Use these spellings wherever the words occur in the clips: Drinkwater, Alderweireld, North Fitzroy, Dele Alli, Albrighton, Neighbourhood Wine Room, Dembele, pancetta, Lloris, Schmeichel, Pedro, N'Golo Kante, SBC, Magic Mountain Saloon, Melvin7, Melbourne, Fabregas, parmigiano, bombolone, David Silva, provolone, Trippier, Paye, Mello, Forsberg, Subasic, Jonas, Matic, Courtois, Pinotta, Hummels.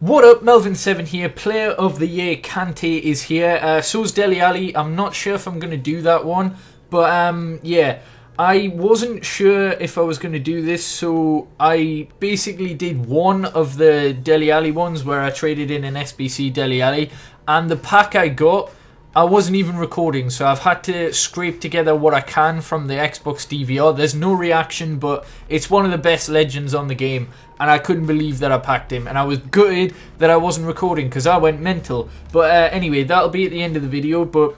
What up, Melvin7 here, Player of the Year Kante is here, so's Dele Alli. I'm not sure if I'm going to do that one, but yeah, I wasn't sure if I was going to do this, so I basically did one of the Dele Alli ones where I traded in an SBC Dele Alli, and the pack I got, I wasn't even recording, so I've had to scrape together what I can from the Xbox DVR. There's no reaction, but it's one of the best legends on the game, and I couldn't believe that I packed him, and I was gutted that I wasn't recording because I went mental. But anyway, that'll be at the end of the video, but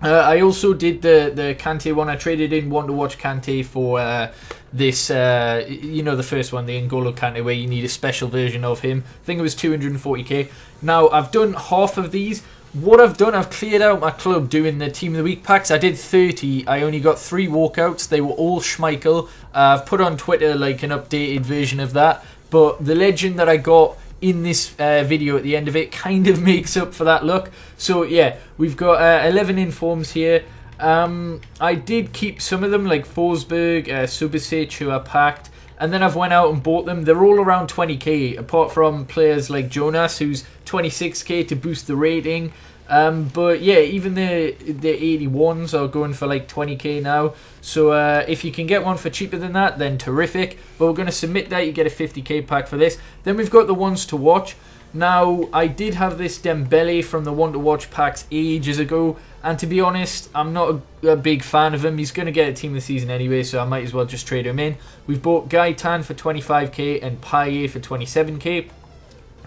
I also did the Kante one. I traded in one to watch Kante for this, you know, the first one, the N'Golo Kante, where you need a special version of him. I think it was 240k. Now, I've done half of these. What I've done, I've cleared out my club doing the Team of the Week packs. I did 30. I only got 3 walkouts. They were all Schmeichel. I've put on Twitter like an updated version of that. But the legend that I got in this video at the end of it kind of makes up for that look. So yeah, we've got 11 informs here. I did keep some of them, like Forsberg, Subasic, who I packed. And then I've went out and bought them. They're all around 20k, apart from players like Jonas, who's 26k to boost the rating. But yeah, even the 81s are going for like 20k now. So if you can get one for cheaper than that, then terrific. But we're going to submit that. You get a 50k pack for this. Then we've got the ones to watch. Now, I did have this Dembele from the one to watch packs ages ago, and to be honest, I'm not a big fan of him. He's going to get a team this season anyway, so I might as well just trade him in. We've bought Gaitan for 25k and Paye for 27k.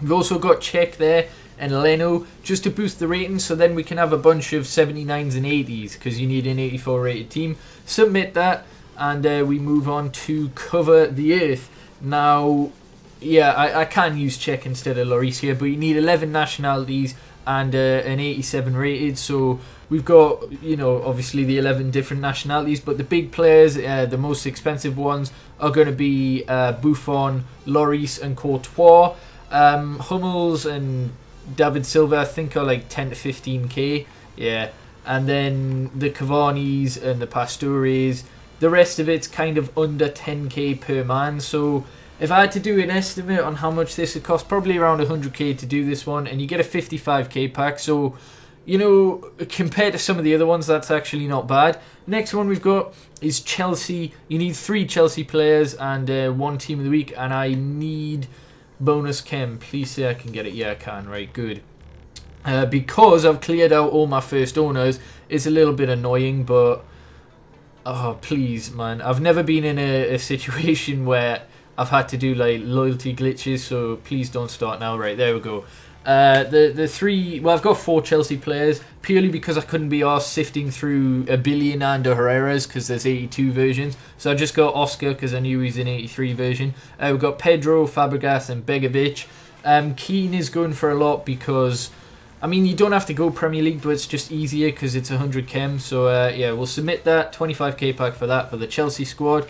We've also got Czech there and Leno just to boost the rating, so then we can have a bunch of 79s and 80s because you need an 84 rated team. Submit that, and we move on to Cover the Earth. Now, yeah, I can use Czech instead of Lloris here, but you need 11 nationalities and an 87 rated. So we've got, you know, obviously the 11 different nationalities, but the big players, the most expensive ones, are going to be Buffon, Lloris and Courtois. Hummels and David Silva, I think, are like 10 to 15k. Yeah, and then the Cavani's and the Pastores. The rest of it's kind of under 10k per man, so if I had to do an estimate on how much this would cost, probably around 100k to do this one, and you get a 55k pack, so, you know, compared to some of the other ones, that's actually not bad. Next one we've got is Chelsea. You need 3 Chelsea players and one Team of the Week, and I need bonus chem. Please say I can get it. Yeah, I can. Right, good. Because I've cleared out all my first owners, it's a little bit annoying, but, oh, please, man. I've never been in a situation where I've had to do like loyalty glitches, so please don't start now. Right, there we go. The 3, well, I've got 4 Chelsea players purely because I couldn't be arsed sifting through a billion Ander Herrera's because there's 82 versions. So I just got Oscar because I knew he's an 83 version. We've got Pedro, Fabregas, and Begovic. Keane is going for a lot because, I mean, you don't have to go Premier League, but it's just easier because it's 100 chem. So yeah, we'll submit that 25k pack for that for the Chelsea squad.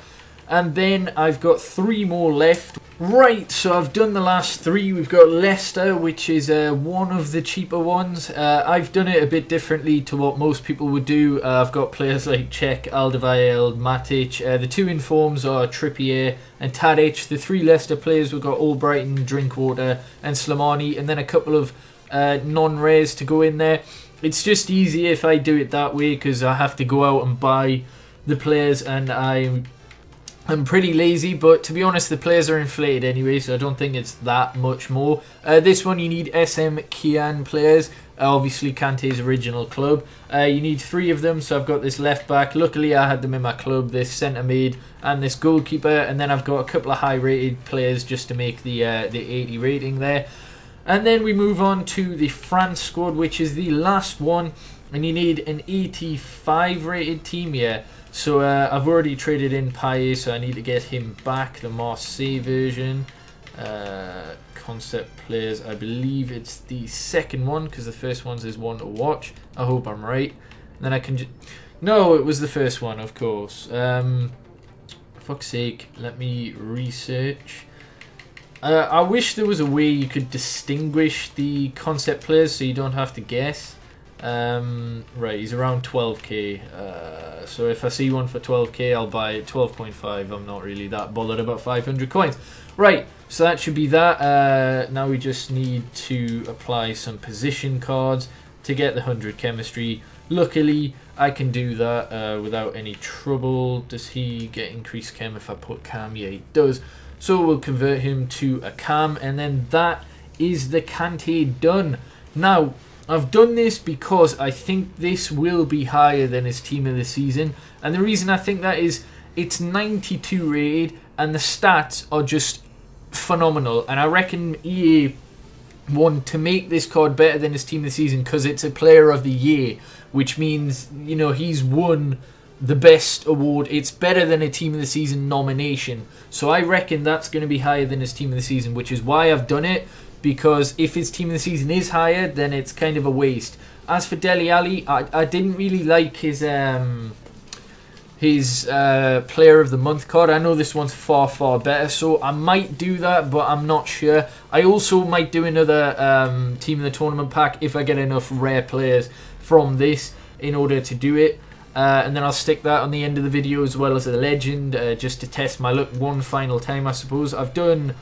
And then I've got 3 more left. Right, so I've done the last 3. We've got Leicester, which is one of the cheaper ones. I've done it a bit differently to what most people would do. I've got players like Czech, Alderweireld, Matic. The 2 informs are Trippier and Tadic. The 3 Leicester players, we've got Albrighton, Drinkwater and Slomani. And then a couple of non-rares to go in there. It's just easier if I do it that way because I have to go out and buy the players, and I'm pretty lazy, but to be honest, the players are inflated anyway, so I don't think it's that much more. This one, you need SM Keane players, obviously Kante's original club. You need 3 of them, so I've got this left back. Luckily, I had them in my club, this centre mid and this goalkeeper, and then I've got a couple of high-rated players just to make the 80 rating there. And then we move on to the France squad, which is the last one, and you need an 85 rated team here. So I've already traded in Paye, so I need to get him back, the Marseille version. Concept players, I believe it's the second one, because the first one's is one to watch. I hope I'm right. Then I can no, it was the first one, of course. Fuck's sake, let me research. I wish there was a way you could distinguish the concept players so you don't have to guess. Right, he's around 12k, so if I see one for 12k, I'll buy it. 12.5, I'm not really that bothered about 500 coins. Right, so that should be that. Now we just need to apply some position cards to get the 100 chemistry. Luckily, I can do that without any trouble. Does he get increased chem if I put cam? Yeah, he does. So we'll convert him to a cam, and then that is the Kante done. Now, I've done this because I think this will be higher than his team of the season. And the reason I think that is it's 92 rated and the stats are just phenomenal. And I reckon EA want to make this card better than his team of the season because it's a player of the year, which means, you know, he's won the best award. It's better than a team of the season nomination. So I reckon that's going to be higher than his team of the season, which is why I've done it. Because if his team of the season is higher, then it's kind of a waste. As for Dele Alli, I didn't really like his Player of the Month card. I know this one's far, far better, so I might do that, but I'm not sure. I also might do another Team of the Tournament pack if I get enough rare players from this in order to do it. And then I'll stick that on the end of the video as well as a Legend, just to test my luck one final time, I suppose. I've done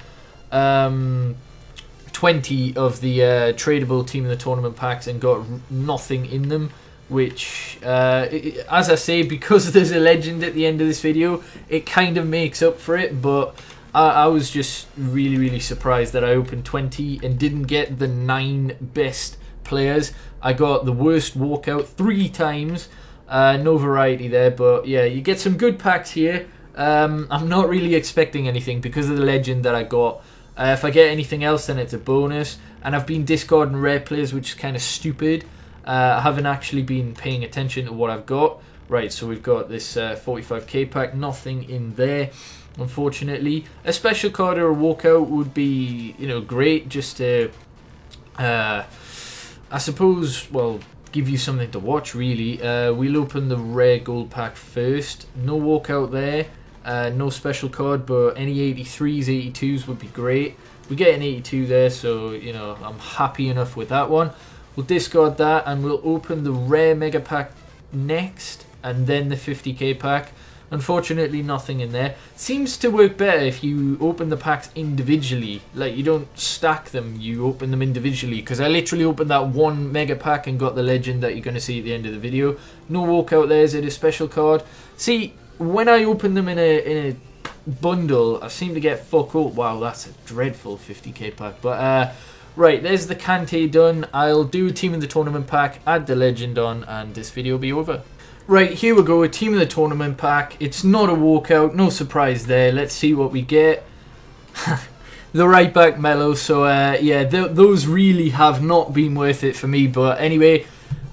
20 of the tradable Team of the Tournament packs and got nothing in them, which, as I say, because there's a Legend at the end of this video, it kind of makes up for it. But I was just really, really surprised that I opened 20 and didn't get the 9 best players. I got the worst walkout 3 times. No variety there, but yeah, you get some good packs here. I'm not really expecting anything because of the Legend that I got. If I get anything else, then it's a bonus. And I've been discarding rare players, which is kind of stupid. I haven't actually been paying attention to what I've got. Right, so we've got this 45k pack. Nothing in there, unfortunately. A special card or a walkout would be, you know, great. Just to, I suppose, well, give you something to watch, really. We'll open the rare gold pack first. No walkout there. No special card, but any 83s, 82s would be great. We get an 82 there, so, you know, I'm happy enough with that one. We'll discard that, and we'll open the rare mega pack next, and then the 50k pack. Unfortunately, nothing in there. Seems to work better if you open the packs individually. Like, you don't stack them, you open them individually, because I literally opened that one mega pack and got the Legend that you're going to see at the end of the video. No walkout there. Is it a special card? See, when I open them in a bundle, I seem to get fuck up. Wow, that's a dreadful 50k pack. But right, there's the Kante done. I'll do a Team of the Tournament pack, add the Legend on, and this video will be over. Right, here we go, a Team of the Tournament pack. It's not a walkout, no surprise there. Let's see what we get. The right back Mello. So yeah, those really have not been worth it for me. But anyway,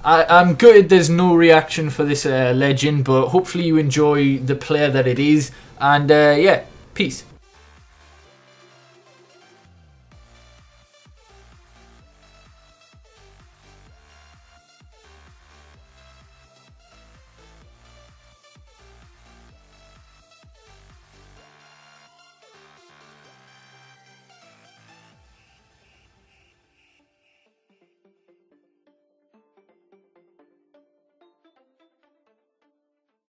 I'm gutted there's no reaction for this Legend, but hopefully you enjoy the player that it is, and yeah, peace.